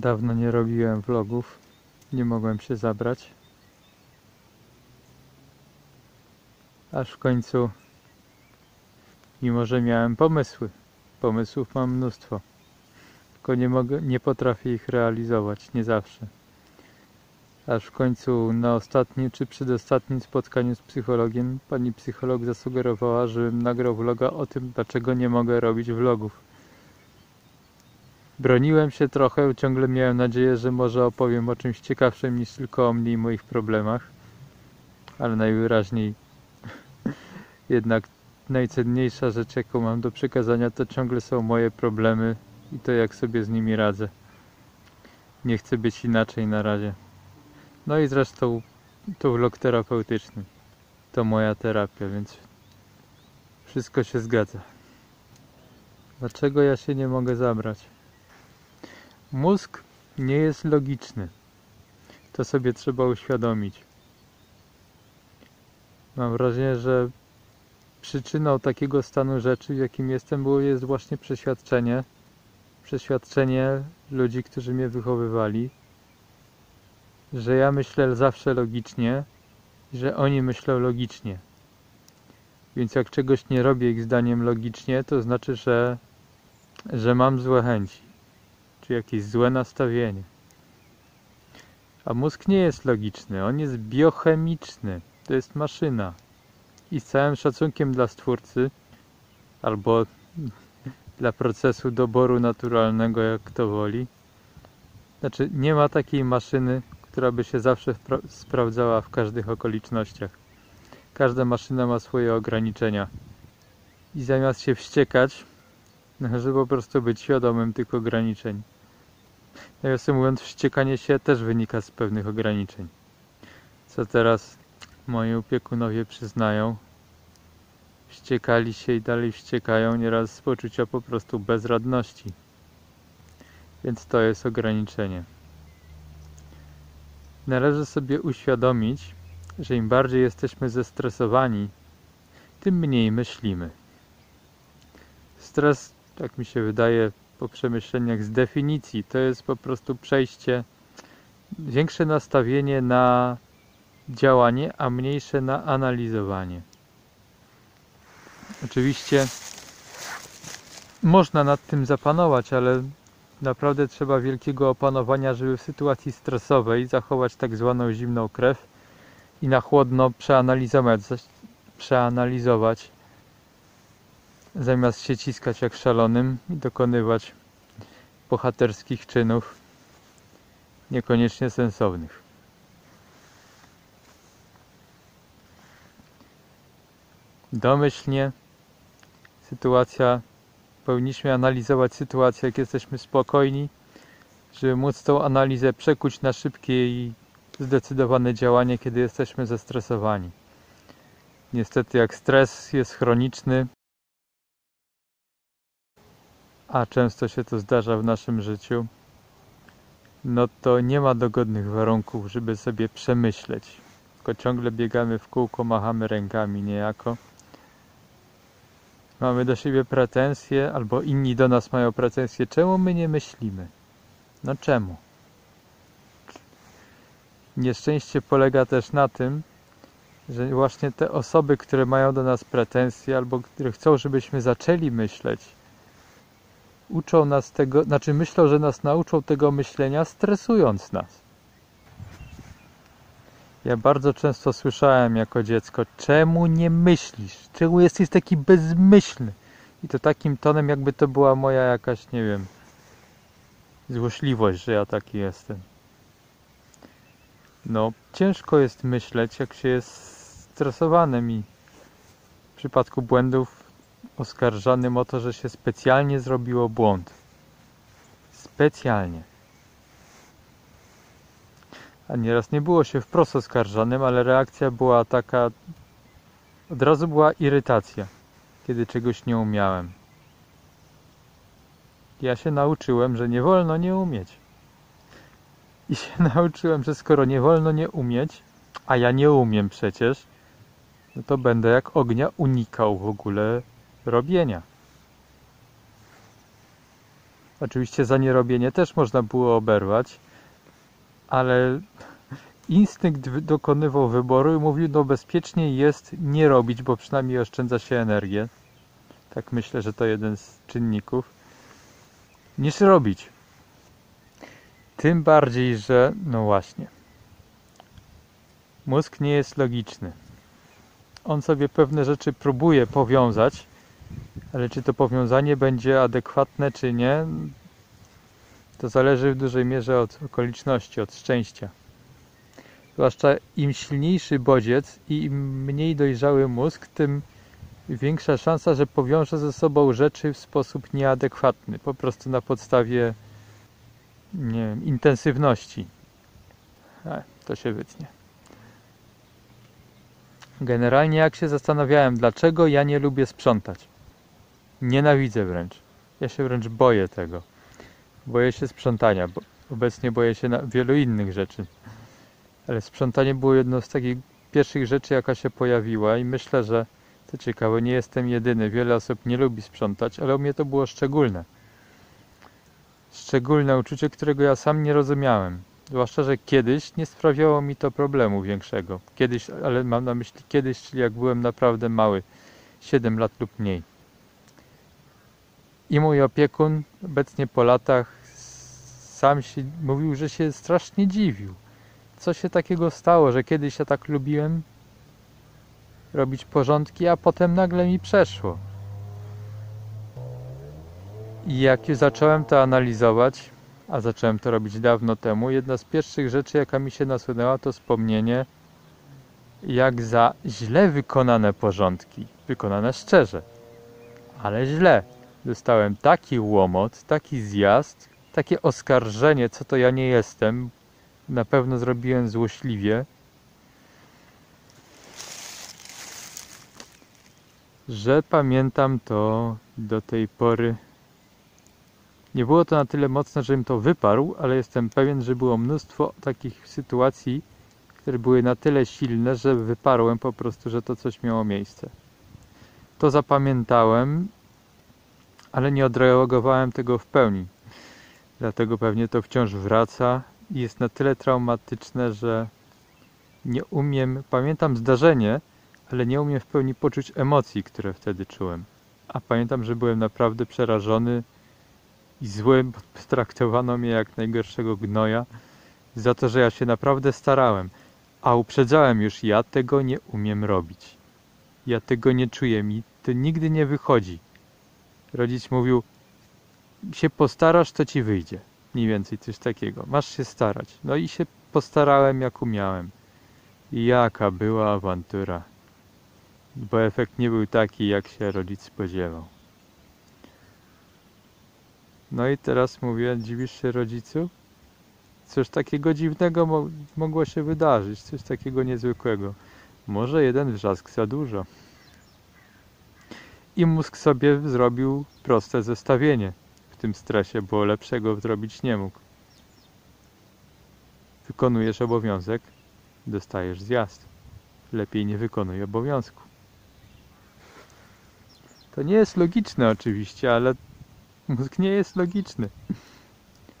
Dawno nie robiłem vlogów, nie mogłem się zabrać. Aż w końcu, mimo że miałem pomysły, pomysłów mam mnóstwo, tylko nie potrafię ich realizować, nie zawsze. Aż w końcu na ostatnim czy przedostatnim spotkaniu z psychologiem pani psycholog zasugerowała, żebym nagrał vloga o tym, dlaczego nie mogę robić vlogów. Broniłem się trochę, ciągle miałem nadzieję, że może opowiem o czymś ciekawszym niż tylko o mnie i moich problemach. Ale najwyraźniej jednak najcenniejsza rzecz, jaką mam do przekazania, to ciągle są moje problemy i to, jak sobie z nimi radzę. Nie chcę być inaczej na razie. No i zresztą to vlog terapeutyczny. To moja terapia, więc wszystko się zgadza. Dlaczego ja się nie mogę zabrać? Mózg nie jest logiczny. To sobie trzeba uświadomić. Mam wrażenie, że przyczyną takiego stanu rzeczy, w jakim jestem, jest właśnie przeświadczenie. Przeświadczenie ludzi, którzy mnie wychowywali, że ja myślę zawsze logicznie, że oni myślą logicznie. Więc jak czegoś nie robię ich zdaniem logicznie, to znaczy, że mam złe chęci. Czy jakieś złe nastawienie. A mózg nie jest logiczny, on jest biochemiczny. To jest maszyna. I z całym szacunkiem dla stwórcy, albo dla procesu doboru naturalnego, jak kto woli. Znaczy, nie ma takiej maszyny, która by się zawsze sprawdzała w każdych okolicznościach. Każda maszyna ma swoje ograniczenia. I zamiast się wściekać, należy po prostu być świadomym tych ograniczeń. Nawiasem mówiąc, wściekanie się też wynika z pewnych ograniczeń. Co teraz moi opiekunowie przyznają. Wściekali się i dalej wściekają, nieraz z poczucia po prostu bezradności. Więc to jest ograniczenie. Należy sobie uświadomić, że im bardziej jesteśmy zestresowani, tym mniej myślimy. Stres, tak mi się wydaje, po przemyśleniach z definicji, to jest po prostu przejście, większe nastawienie na działanie, a mniejsze na analizowanie. Oczywiście można nad tym zapanować, ale naprawdę trzeba wielkiego opanowania, żeby w sytuacji stresowej zachować tak zwaną zimną krew i na chłodno przeanalizować, zamiast się ciskać jak szalonym i dokonywać bohaterskich czynów, niekoniecznie sensownych. Domyślnie powinniśmy analizować sytuację, jak jesteśmy spokojni, żeby móc tą analizę przekuć na szybkie i zdecydowane działanie, kiedy jesteśmy zestresowani. Niestety, jak stres jest chroniczny, a często się to zdarza w naszym życiu, no to nie ma dogodnych warunków, żeby sobie przemyśleć. Tylko ciągle biegamy w kółko, machamy rękami niejako. Mamy do siebie pretensje, albo inni do nas mają pretensje. Czemu my nie myślimy? No czemu? Nieszczęście polega też na tym, że właśnie te osoby, które mają do nas pretensje, albo które chcą, żebyśmy zaczęli myśleć, uczą nas tego, znaczy myślą, że nas nauczą tego myślenia, stresując nas. Ja bardzo często słyszałem jako dziecko, czemu nie myślisz? Czemu jesteś taki bezmyślny? I to takim tonem, jakby to była moja jakaś, nie wiem, złośliwość, że ja taki jestem. No, ciężko jest myśleć, jak się jest stresowanym i w przypadku błędów oskarżanym o to, że się specjalnie zrobiło błąd. Specjalnie. A nieraz nie było się wprost oskarżanym, ale reakcja była taka, od razu była irytacja, kiedy czegoś nie umiałem. Ja się nauczyłem, że nie wolno nie umieć. I się nauczyłem, że skoro nie wolno nie umieć, a ja nie umiem przecież, no to będę jak ognia unikał w ogóle robienia. Oczywiście za nierobienie też można było oberwać, ale instynkt dokonywał wyboru i mówił, no bezpieczniej jest nie robić, bo przynajmniej oszczędza się energię. Tak myślę, że to jeden z czynników. Niż robić. Tym bardziej, że no właśnie. Mózg nie jest logiczny. On sobie pewne rzeczy próbuje powiązać, ale czy to powiązanie będzie adekwatne, czy nie, to zależy w dużej mierze od okoliczności, od szczęścia. Zwłaszcza im silniejszy bodziec i im mniej dojrzały mózg, tym większa szansa, że powiąże ze sobą rzeczy w sposób nieadekwatny, po prostu na podstawie, nie wiem, intensywności. To się wytnie. Generalnie jak się zastanawiałem, dlaczego ja nie lubię sprzątać. Nienawidzę wręcz. Ja się wręcz boję tego. Boję się sprzątania, bo obecnie boję się wielu innych rzeczy. Ale sprzątanie było jedną z takich pierwszych rzeczy, jaka się pojawiła i myślę, że to ciekawe, nie jestem jedyny. Wiele osób nie lubi sprzątać, ale u mnie to było szczególne. Szczególne uczucie, którego ja sam nie rozumiałem. Zwłaszcza, że kiedyś nie sprawiało mi to problemu większego. Kiedyś, ale mam na myśli kiedyś, czyli jak byłem naprawdę mały, 7 lat lub mniej. I mój opiekun, obecnie po latach, sam się mówił, że się strasznie dziwił. Co się takiego stało, że kiedyś ja tak lubiłem robić porządki, a potem nagle mi przeszło. I jak zacząłem to analizować, a zacząłem to robić dawno temu, jedna z pierwszych rzeczy, jaka mi się nasunęła, to wspomnienie, jak za źle wykonane porządki, wykonane szczerze, ale źle, dostałem taki łomot, taki zjazd, takie oskarżenie, co to ja nie jestem, na pewno zrobiłem złośliwie, że pamiętam to do tej pory. Nie było to na tyle mocne, żebym to wyparł, ale jestem pewien, że było mnóstwo takich sytuacji, które były na tyle silne, że wyparłem po prostu, że to coś miało miejsce. To zapamiętałem, ale nie odreagowałem tego w pełni. Dlatego pewnie to wciąż wraca i jest na tyle traumatyczne, że nie umiem, pamiętam zdarzenie, ale nie umiem w pełni poczuć emocji, które wtedy czułem. A pamiętam, że byłem naprawdę przerażony i złym, potraktowano mnie jak najgorszego gnoja za to, że ja się naprawdę starałem, a uprzedzałem już, ja tego nie umiem robić. Ja tego nie czuję, mi to nigdy nie wychodzi. Rodzic mówił, się postarasz, to ci wyjdzie. Mniej więcej coś takiego. Masz się starać. No i się postarałem, jak umiałem. I jaka była awantura. Bo efekt nie był taki, jak się rodzic spodziewał. No i teraz mówię, dziwisz się rodzicu? Coś takiego dziwnego mogło się wydarzyć, coś takiego niezwykłego. Może jeden wrzask za dużo. I mózg sobie zrobił proste zestawienie w tym stresie, bo lepszego zrobić nie mógł. Wykonujesz obowiązek, dostajesz zjazd. Lepiej nie wykonuj obowiązku. To nie jest logiczne oczywiście, ale mózg nie jest logiczny.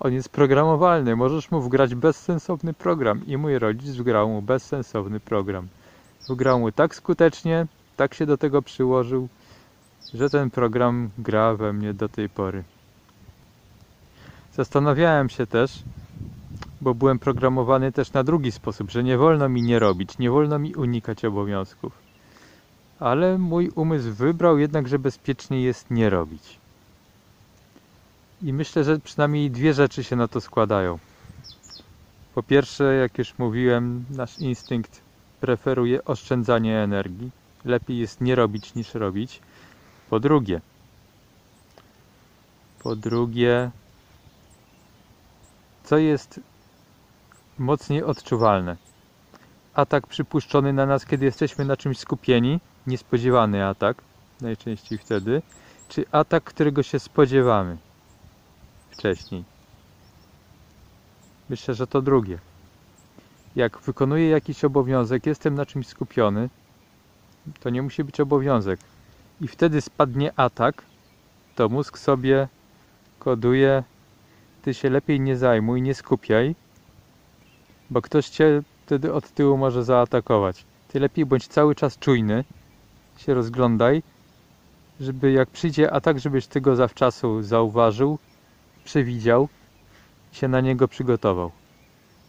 On jest programowalny. Możesz mu wgrać bezsensowny program. I mój rodzic wgrał mu bezsensowny program. Wgrał mu tak skutecznie, tak się do tego przyłożył, że ten program gra we mnie do tej pory. Zastanawiałem się też, bo byłem programowany też na drugi sposób, że nie wolno mi nie robić, nie wolno mi unikać obowiązków. Ale mój umysł wybrał jednak, że bezpieczniej jest nie robić. I myślę, że przynajmniej dwie rzeczy się na to składają. Po pierwsze, jak już mówiłem, nasz instynkt preferuje oszczędzanie energii. Lepiej jest nie robić niż robić. Po drugie, co jest mocniej odczuwalne? Atak przypuszczony na nas, kiedy jesteśmy na czymś skupieni, niespodziewany atak, najczęściej wtedy, czy atak, którego się spodziewamy wcześniej? Myślę, że to drugie. Jak wykonuję jakiś obowiązek, jestem na czymś skupiony, to nie musi być obowiązek. I wtedy spadnie atak, to mózg sobie koduje, ty się lepiej nie zajmuj, nie skupiaj, bo ktoś cię wtedy od tyłu może zaatakować. Ty lepiej bądź cały czas czujny, się rozglądaj, żeby jak przyjdzie atak, żebyś ty go zawczasu zauważył, przewidział i się na niego przygotował.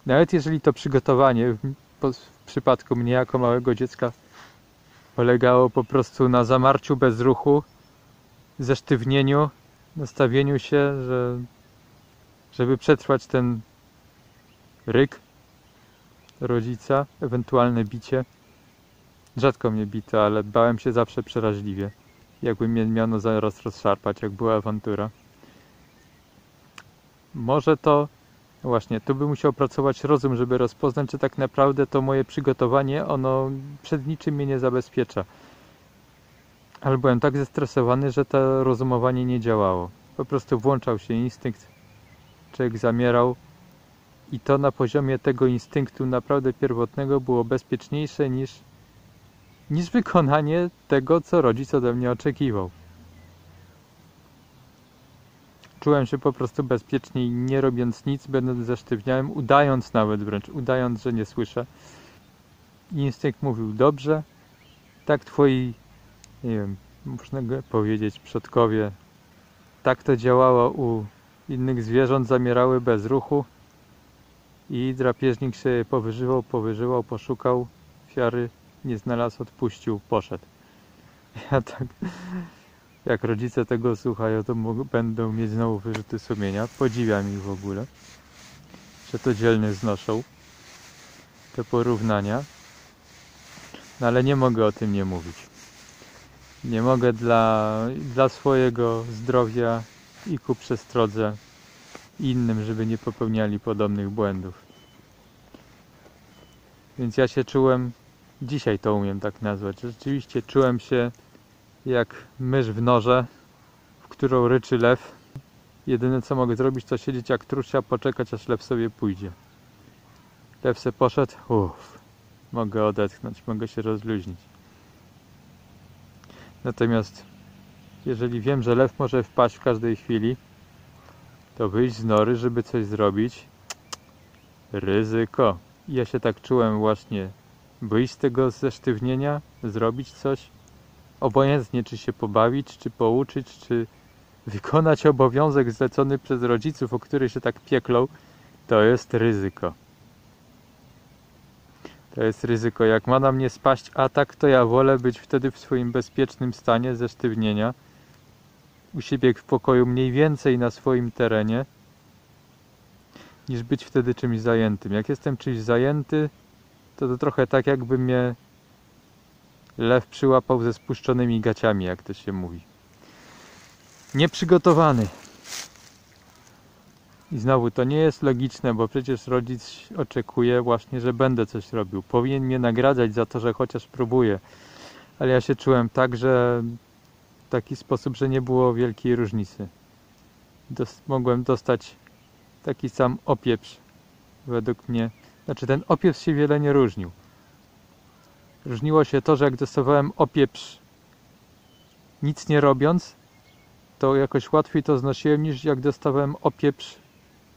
Nawet jeżeli to przygotowanie w przypadku mnie jako małego dziecka polegało po prostu na zamarciu bez ruchu, zesztywnieniu, nastawieniu się, żeby przetrwać ten ryk rodzica, ewentualne bicie. Rzadko mnie bito, ale bałem się zawsze przeraźliwie, jakby mnie miano zaraz rozszarpać, jak była awantura. Może to... Właśnie, tu by musiał pracować rozum, żeby rozpoznać, że tak naprawdę to moje przygotowanie, ono przed niczym mnie nie zabezpiecza. Ale byłem tak zestresowany, że to rozumowanie nie działało. Po prostu włączał się instynkt, człowiek zamierał i to na poziomie tego instynktu naprawdę pierwotnego było bezpieczniejsze niż wykonanie tego, co rodzic ode mnie oczekiwał. Czułem się po prostu bezpieczniej, nie robiąc nic, będąc zesztywniałem, udając nawet wręcz, udając, że nie słyszę. Instynkt mówił, dobrze, tak twoi, nie wiem, można powiedzieć, przodkowie, tak to działało u innych zwierząt, zamierały bez ruchu i drapieżnik się powyżywał, poszukał ofiary, nie znalazł, odpuścił, poszedł. Ja tak... Jak rodzice tego słuchają, to będą mieć znowu wyrzuty sumienia. Podziwiam ich w ogóle, że to dzielnie znoszą te porównania. No ale nie mogę o tym nie mówić. Nie mogę dla swojego zdrowia i ku przestrodze innym, żeby nie popełniali podobnych błędów. Więc ja się czułem, dzisiaj to umiem tak nazwać, rzeczywiście czułem się jak mysz w norze, w którą ryczy lew. Jedyne co mogę zrobić, to siedzieć jak trusia, poczekać aż lew sobie pójdzie. Lew se poszedł, uff, mogę odetchnąć, mogę się rozluźnić. Natomiast jeżeli wiem, że lew może wpaść w każdej chwili, to wyjść z nory, żeby coś zrobić, ryzyko. Ja się tak czułem właśnie, wyjść z tego zesztywnienia, zrobić coś, obojętnie czy się pobawić, czy pouczyć, czy wykonać obowiązek zlecony przez rodziców, o który się tak pieklą, to jest ryzyko. To jest ryzyko. Jak ma na mnie spaść atak, to ja wolę być wtedy w swoim bezpiecznym stanie zesztywnienia, u siebie w pokoju, mniej więcej na swoim terenie, niż być wtedy czymś zajętym. Jak jestem czymś zajęty, to trochę tak jakby mnie lew przyłapał ze spuszczonymi gaciami, jak to się mówi. Nieprzygotowany. I znowu, to nie jest logiczne, bo przecież rodzic oczekuje właśnie, że będę coś robił. Powinien mnie nagradzać za to, że chociaż próbuję. Ale ja się czułem tak, że w taki sposób, że nie było wielkiej różnicy. Mogłem dostać taki sam opieprz, według mnie. Znaczy, ten opieprz się wiele nie różnił. Różniło się to, że jak dostawałem opieprz nic nie robiąc, to jakoś łatwiej to znosiłem, niż jak dostawałem opieprz,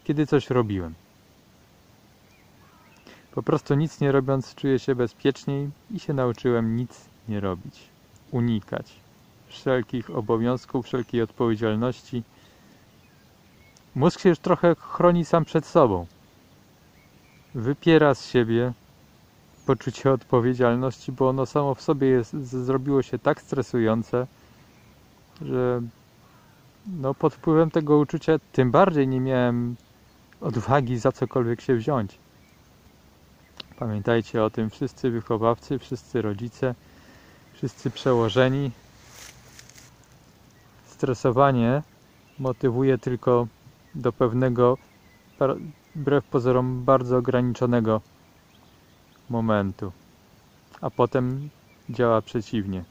kiedy coś robiłem. Po prostu nic nie robiąc czuję się bezpieczniej i się nauczyłem nic nie robić. Unikać wszelkich obowiązków, wszelkiej odpowiedzialności. Mózg się już trochę chroni sam przed sobą. Wypiera z siebie poczucie odpowiedzialności, bo ono samo w sobie zrobiło się tak stresujące, że no pod wpływem tego uczucia tym bardziej nie miałem odwagi za cokolwiek się wziąć. Pamiętajcie o tym wszyscy wychowawcy, wszyscy rodzice, wszyscy przełożeni. Stresowanie motywuje tylko do pewnego, wbrew pozorom, bardzo ograniczonego momentu, a potem działa przeciwnie,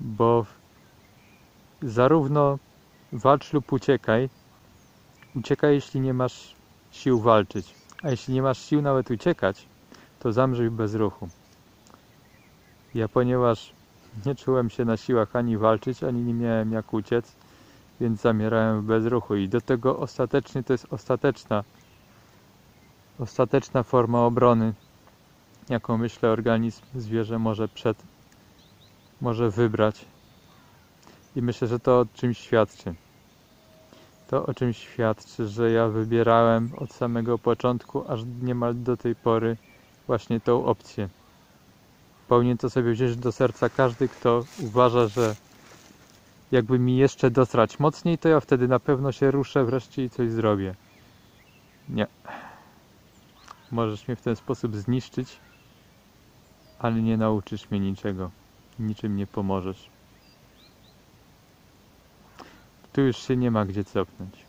bo zarówno walcz lub uciekaj, jeśli nie masz sił walczyć, a jeśli nie masz sił nawet uciekać, to zamrzyj bez ruchu. Ja ponieważ nie czułem się na siłach ani walczyć, ani nie miałem jak uciec, więc zamierałem w bezruchu. I do tego ostatecznie to jest ostateczna forma obrony, jaką myślę organizm, zwierzę może wybrać. I myślę, że to o czymś świadczy. To o czymś świadczy, że ja wybierałem od samego początku, aż niemal do tej pory właśnie tą opcję. Powinien to sobie wziąć do serca każdy, kto uważa, że jakby mi jeszcze dosrać mocniej, to ja wtedy na pewno się ruszę wreszcie i coś zrobię. Nie. Możesz mnie w ten sposób zniszczyć, ale nie nauczysz mnie niczego. Niczym nie pomożesz. Tu już się nie ma gdzie cofnąć.